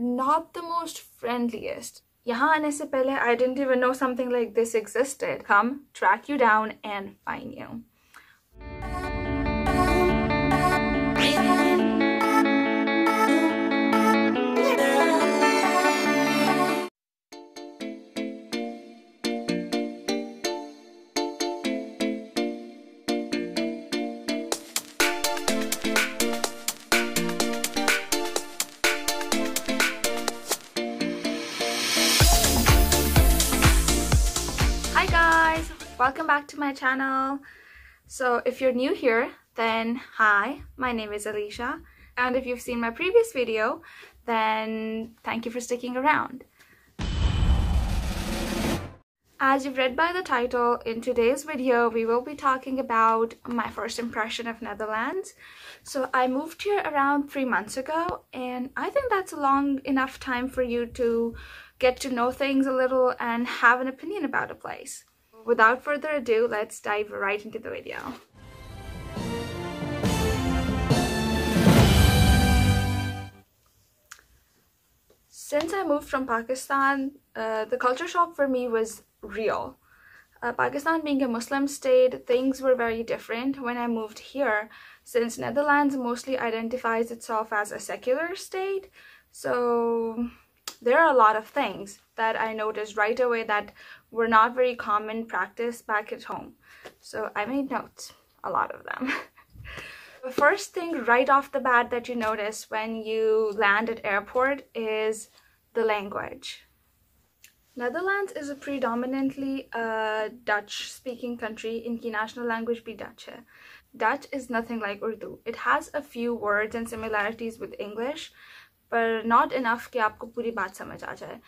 not the most friendliest. यहाँ आने से पहले I didn't even know something like this existed. Come, track you down and find you. Welcome back to my channel. So if you're new here, then hi, my name is Alisha, and if you've seen my previous video, then thank you for sticking around. As you've read by the title, in today's video we will be talking about my first impression of Netherlands. So I moved here around 3 months ago, and I think that's a long enough time for you to get to know things a little and have an opinion about a place. Without further ado, let's dive right into the video. Since I moved from Pakistan, the culture shock for me was real. Pakistan being a Muslim state, things were very different when I moved here, since Netherlands mostly identifies itself as a secular state. So there are a lot of things that I noticed right away that were not very common practice back at home. So I made notes, a lot of them. The first thing right off the bat that you notice when you land at airport is the language. Netherlands is a predominantly Dutch-speaking country, in ki national language bhi Dutch hai. Dutch is nothing like Urdu. It has a few words and similarities with English, but not enough ki aapko puri baat samajh aa jaye.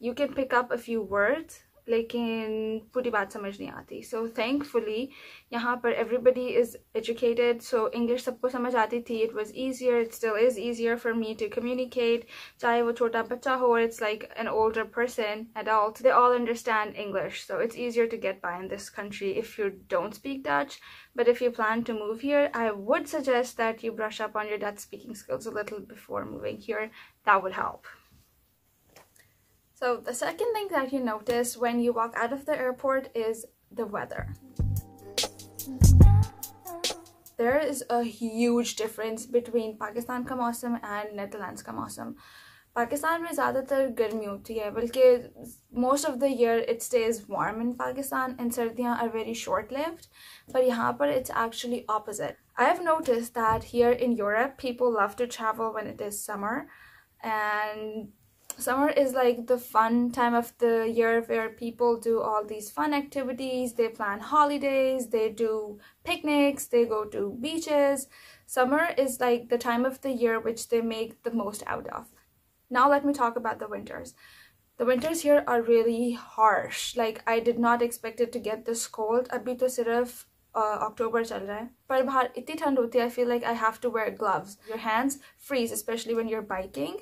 You can pick up a few words, lekin puri baat samajh nahi aati. So thankfully yahan par everybody is educated, so English sabko samajh aati thi. It was easier, it still is easier for me to communicate, chahe wo chota bachcha ho or it's like an older person, adult, they all understand English. So it's easier to get by in this country if you don't speak Dutch. But if you plan to move here, I would suggest that you brush up on your Dutch speaking skills a little before moving here. That would help. So the second thing that you notice when you walk out of the airport is the weather. There is a huge difference between Pakistan ka mausam and Netherlands ka mausam. Pakistan mein zyadatar garmi hoti hai, balki most of the year it stays warm in Pakistan, and sardiyan are very short-lived, but yahan par it's actually opposite. I have noticed that here in Europe people love to travel when it is summer, and summer is like the fun time of the year where people do all these fun activities, they plan holidays, they do picnics, they go to beaches. Summer is like the time of the year which they make the most out of. Now let me talk about the winters. The winters here are really harsh. Like, I did not expect it to get this cold. Abhi to sirf October chal raha hai. Par bahar itni thand hoti hai, I feel like I have to wear gloves. Your hands freeze, especially when you're biking.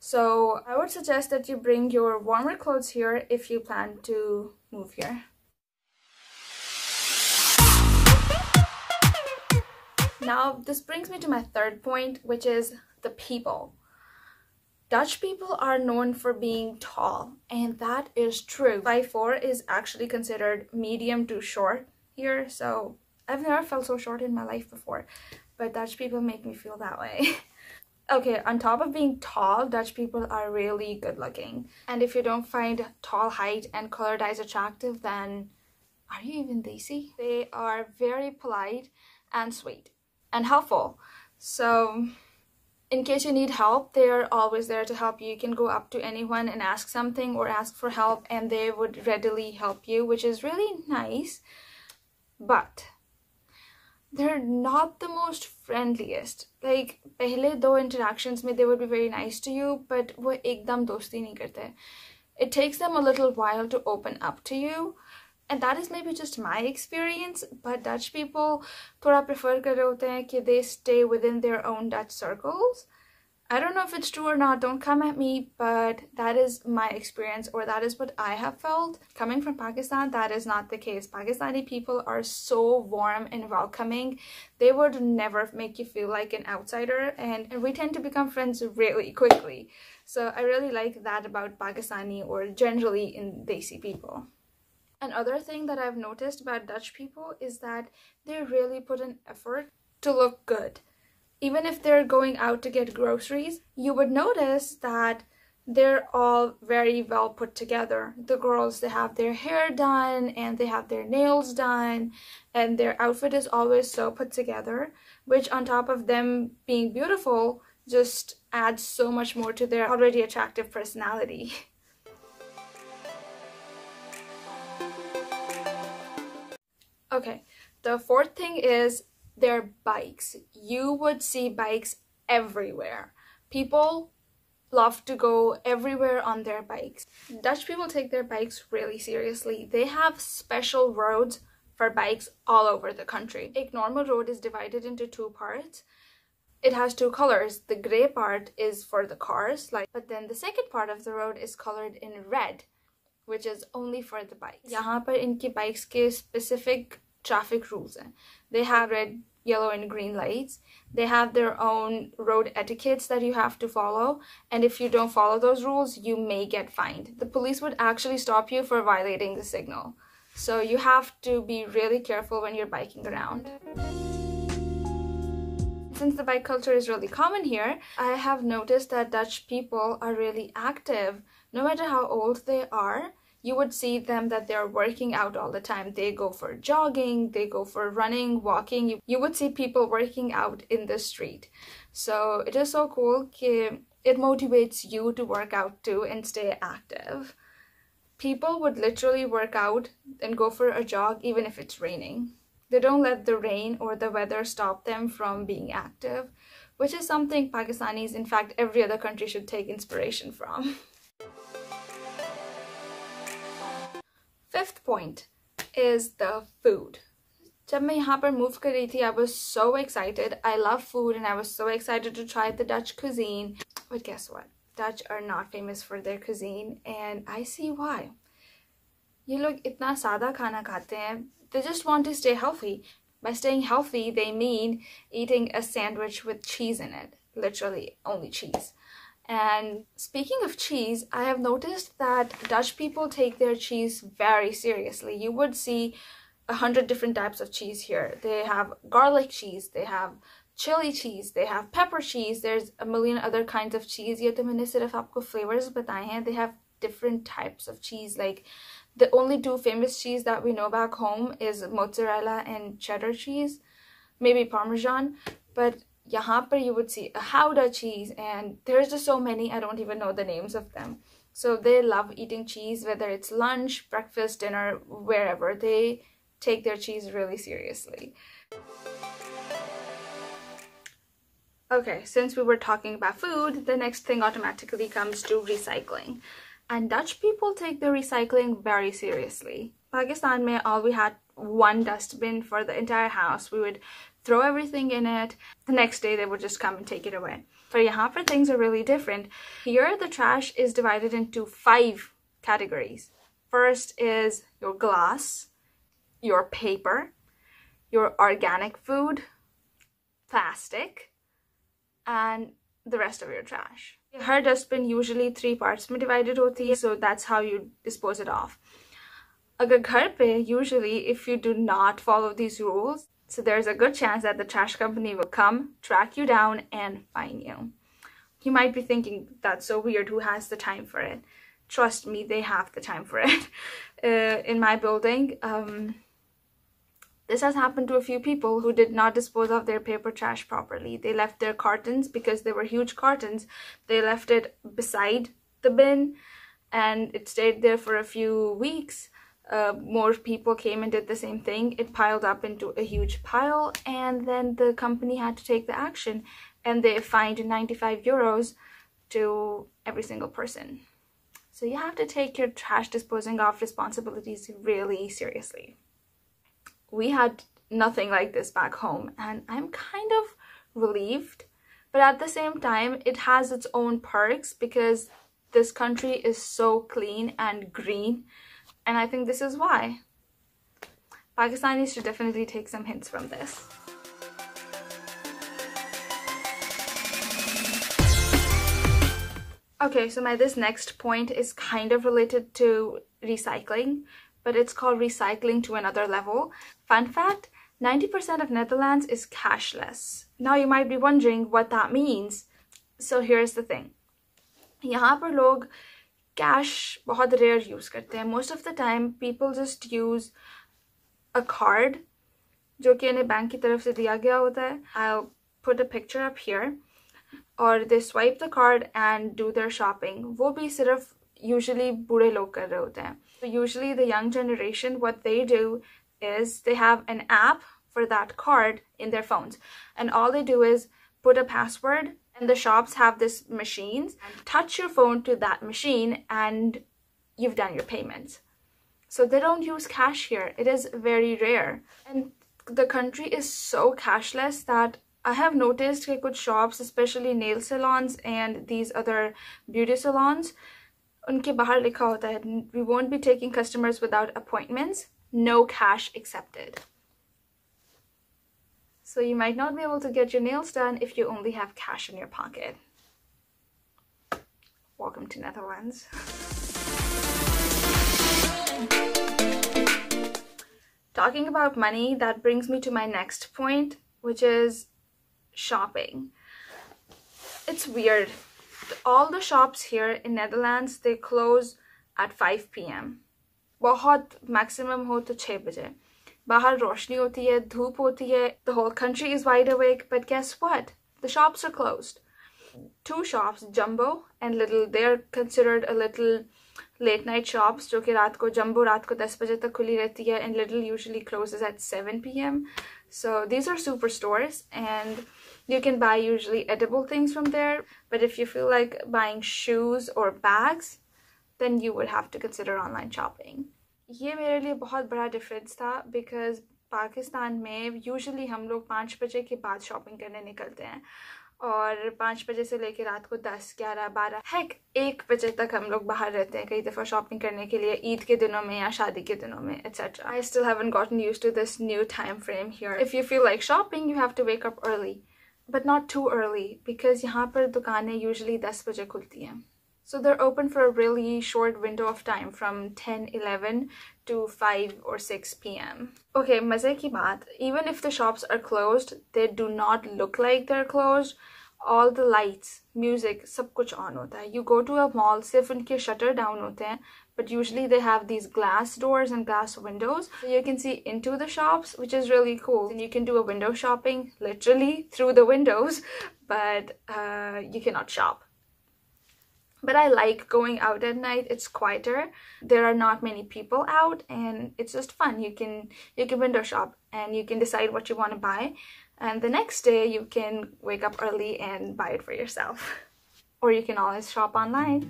So I would suggest that you bring your warmer clothes here if you plan to move here. Now this brings me to my third point, which is the people. Dutch people are known for being tall, and that is true. 5'4" is actually considered medium to short here, so I've never felt so short in my life before, but Dutch people make me feel that way. Okay, on top of being tall, Dutch people are really good looking. And if you don't find tall height and colored eyes attractive, then are you even Desi? They are very polite and sweet and helpful. So in case you need help, they're always there to help you. You can go up to anyone and ask something or ask for help, and they would readily help you, which is really nice. But they're not the most friendliest. Like, pehle do interactions mein, they would be very nice to you, but wo ekdam dosti nahi karte. It takes them a little while to open up to you, and that is maybe just my experience, but Dutch people thoda prefer kar rahe hote hain ki they stay within their own Dutch circles. I don't know if it's true or not, don't come at me, but that is my experience, or that is what I have felt. Coming from Pakistan, that is not the case. Pakistani people are so warm and welcoming. They would never make you feel like an outsider, and we tend to become friends really quickly. So I really like that about Pakistani, or generally in Desi people. Another thing that I've noticed about Dutch people is that they really put an effort to look good. Even if they're going out to get groceries, you would notice that they're all very well put together. The girls, they have their hair done and they have their nails done, and their outfit is always so put together, which on top of them being beautiful, just adds so much more to their already attractive personality. Okay, the fourth thing is their bikes. You would see bikes everywhere. People love to go everywhere on their bikes. Dutch people take their bikes really seriously. They have special roads for bikes all over the country. A normal road is divided into two parts. It has two colors. The gray part is for the cars, but then the second part of the road is colored in red, which is only for the bikes. Yahan par inki bikes ke specific traffic rules hain. They have red, yellow and green lights. They have their own road etiquettes that you have to follow, and if you don't follow those rules, you may get fined. The police would actually stop you for violating the signal. So you have to be really careful when you're biking around. Since the bike culture is really common here, I have noticed that Dutch people are really active. No matter how old they are, you would see them that they're working out all the time. They go for jogging, they go for running, walking. You would see people working out in the street. So it is so cool that it motivates you to work out too and stay active. People would literally work out and go for a jog even if it's raining. They don't let the rain or the weather stop them from being active, which is something Pakistanis, in fact, every other country should take inspiration from. Fifth point is the food. When I moved here, I was so excited. I love food and I was so excited to try the Dutch cuisine. But guess what? Dutch are not famous for their cuisine, and I see why. Ye log itna sada khana khate hain. They just want to stay healthy. By staying healthy, they mean eating a sandwich with cheese in it. Literally, only cheese. And speaking of cheese, I have noticed that Dutch people take their cheese very seriously. You would see 100 different types of cheese here. They have garlic cheese, they have chili cheese, they have pepper cheese, there's a million other kinds of cheese. Yet maine sirf aapko flavors bataye hain. They have different types of cheese. Like the only two famous cheese that we know back home is mozzarella and cheddar cheese, maybe Parmesan, but yahan par you would see a Gouda cheese, and there's just so many, I don't even know the names of them. So they love eating cheese, whether it's lunch, breakfast, dinner, wherever. They take their cheese really seriously. Okay, since we were talking about food, the next thing automatically comes to recycling. And Dutch people take their recycling very seriously. Pakistan mein all we had one dustbin for the entire house. We would throw everything in it. The next day they would just come and take it away. But yahan par things are really different. Here the trash is divided into 5 categories. First is your glass, your paper, your organic food, plastic, and the rest of your trash. Her dustbin usually 3 parts mein divided hoti hai, so that's how you dispose it off. Agar ghar pe, usually if you do not follow these rules, so there's a good chance that the trash company will come, track you down, and fine you. You might be thinking, that's so weird, who has the time for it? Trust me, they have the time for it. In my building, this has happened to a few people who did not dispose of their paper trash properly. They left their cartons, because they were huge cartons, they left it beside the bin, and it stayed there for a few weeks. More people came and did the same thing. It piled up into a huge pile, and then the company had to take the action, and they fined 95 euros to every single person. So you have to take your trash disposing off responsibilities really seriously. We had nothing like this back home, and I'm kind of relieved But at the same time, it has its own perks because this country is so clean and green. And I think this is why. Pakistanis should definitely take some hints from this. Okay, so this next point is kind of related to recycling, but it's called recycling to another level. Fun fact, 90% of Netherlands is cashless. Now you might be wondering what that means. So here's the thing. Yahan par log cash bahut rare use karte hain. Most of the time people just use a card jo ki unhe bank ki taraf se diya gaya hota hai. I'll put a picture up here. Or they swipe the card and do their shopping. Wo bhi sirf usually bure log kar rahe hote hain. So usually the young generation, what they do is they have an app for that card in their phones. And all they do is put a password, and the shops have this machines. Touch your phone to that machine and you've done your payments. So they don't use cash here. It is very rare. And the country is so cashless that I have noticed that some shops, especially nail salons and these other beauty salons, unke bahar likha hota hai, we won't be taking customers without appointments, no cash accepted. So you might not be able to get your nails done if you only have cash in your pocket. Welcome to Netherlands. Talking about money, that brings me to my next point, which is shopping. It's weird. All the shops here in Netherlands, they close at 5 p.m. Bahut maximum ho to 6 baje. Bahar roshni hoti hai, dhoop hoti hai. The whole country is wide awake, but guess what? The shops are closed. Two shops, Jumbo and Lidl, they're considered a little late night shops. Jo ki raat ko Jumbo raat ko 10 baje tak khuli rehti hai, and Lidl usually closes at 7 p.m. So these are super stores, and you can buy usually edible things from there. But if you feel like buying shoes or bags, then you would have to consider online shopping. This was a big difference for me because in Pakistan, usually we go out after 5 p.m. shopping. And from 5 p.m. to 10, 11, 12, heck, 1 p.m. we live outside for shopping for Eid or marriage, etc. I still haven't gotten used to this new time frame here. If you feel like shopping, you have to wake up early. But not too early, because here the shops usually open at 10 p.m. So they're open for a really short window of time from 10, 11 to 5 or 6 p.m. Okay, maze ki baat. Even if the shops are closed, they do not look like they're closed. All the lights, music, sab kuch on hota hai. You go to a mall, sirf unke shutter down hote hain, but usually they have these glass doors and glass windows. So you can see into the shops, which is really cool. And you can do a window shopping literally through the windows, but you cannot shop. But I like going out at night. It's quieter. There are not many people out, and it's just fun. You can window shop, and you can decide what you want to buy. And the next day, you can wake up early and buy it for yourself. Or you can always shop online.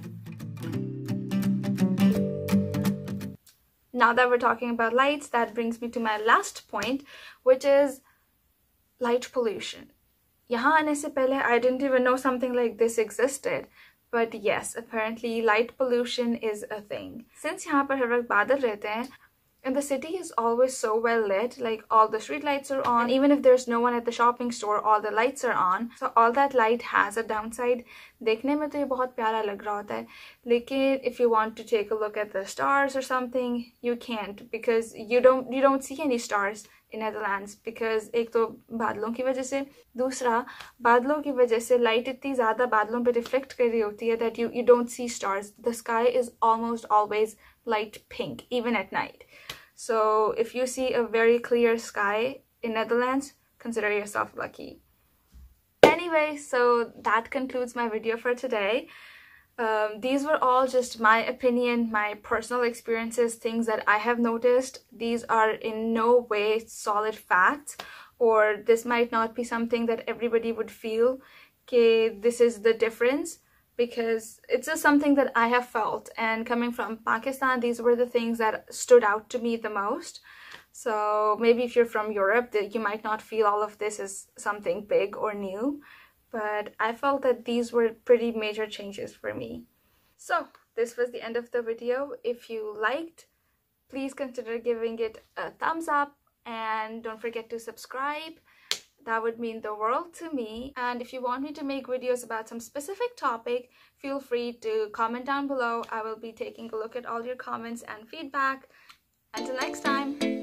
Now that we're talking about lights, that brings me to my last point, which is light pollution. Yahan aane se pehle, I didn't even know something like this existed. But yes, apparently light pollution is a thing. Since yahan par har waqt badal rehte hain, and the city is always so well lit, like all the street lights are on. And even if there's no one at the shopping store, all the lights are on. So all that light has a downside. Dekhne mein to ye bahut pyara lag raha hota hai. Lekin if you want to take a look at the stars or something, you can't, because you don't see any stars in Netherlands, because ek to badlon ki wajah se, dusra badlon ki wajah se light itni zyada badlon pe reflect kar rahi hoti hai that you don't see stars. The sky is almost always light pink, even at night. So if you see a very clear sky in Netherlands, consider yourself lucky. Anyway, so that concludes my video for today. These were all just my opinion, my personal experiences, things that I have noticed. These are in no way solid facts, or this might not be something that everybody would feel, okay, this is the difference, because it's just something that I have felt. And coming from Pakistan, these were the things that stood out to me the most. So maybe if you're from Europe, you might not feel all of this is something big or new. but I felt that these were pretty major changes for me. So this was the end of the video. If you liked, please consider giving it a thumbs up and don't forget to subscribe. That would mean the world to me. And if you want me to make videos about some specific topic, feel free to comment down below. I will be taking a look at all your comments and feedback. Until next time.